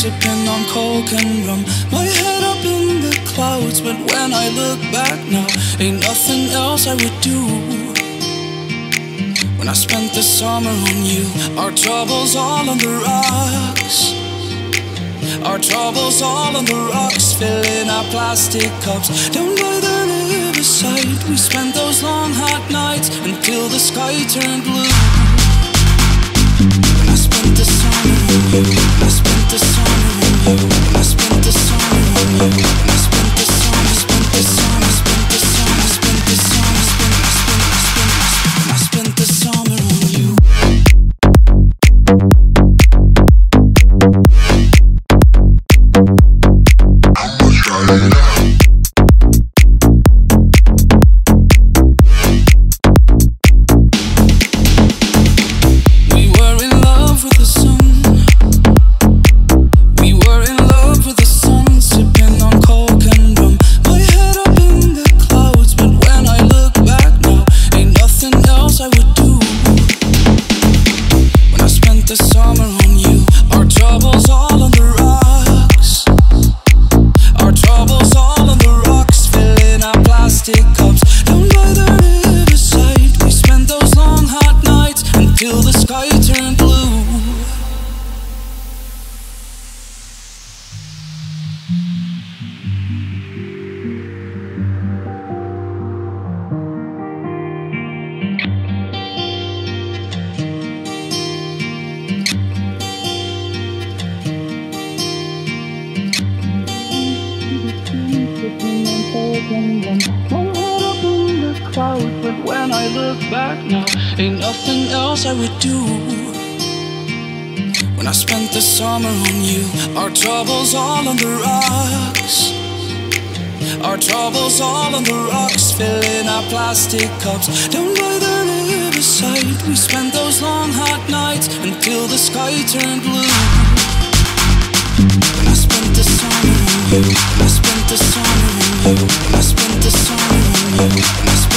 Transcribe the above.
sipping on coke and rum, my head up in the clouds. But when I look back now, ain't nothing else I would do. When I spent the summer on you, our troubles all on the rocks, our troubles all on the rocks, filling our plastic cups down by the riverside. We spent those long hot nights until the sky turned blue. I spent the summer on you, I spent the summer on you, I spent the summer, spent the summer, spent the summer, spent the summer, I spent the summer on you. But when I look back now, ain't nothing else I would do. When I spent the summer on you, our troubles all on the rocks, our troubles all on the rocks, filling our plastic cups down by the riverside. We spent those long hot nights until the sky turned blue. When I spent the summer on you, when I spent the summer on you, when I spent the summer on you,